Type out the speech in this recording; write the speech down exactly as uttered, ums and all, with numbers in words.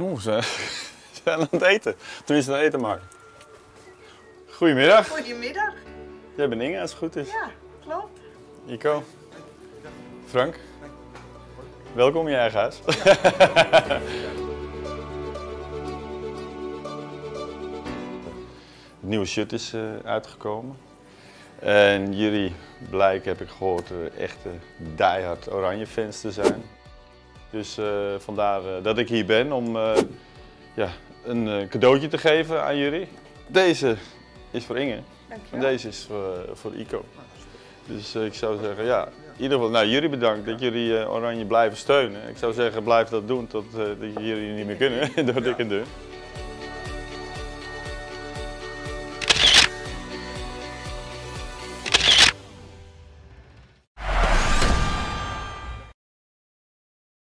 Oeh, ze zijn aan het eten. Tenminste, aan het eten maken. Goedemiddag. Goedemiddag. Jij bent Inge, als het goed is. Ja, klopt. Ico. Frank. Welkom in je eigen huis. Ja. Het nieuwe shirt is uitgekomen. En jullie blijken, heb ik gehoord, echte diehard Oranje fans te zijn. Dus uh, vandaar uh, dat ik hier ben om uh, ja, een uh, cadeautje te geven aan jullie. Deze is voor Inge. En deze is voor, uh, voor Ico. Dus uh, ik zou zeggen, ja, in ieder geval, nou jullie bedankt dat jullie uh, Oranje blijven steunen. Ik zou zeggen, blijf dat doen tot uh, dat jullie niet meer kunnen, door dik en dun.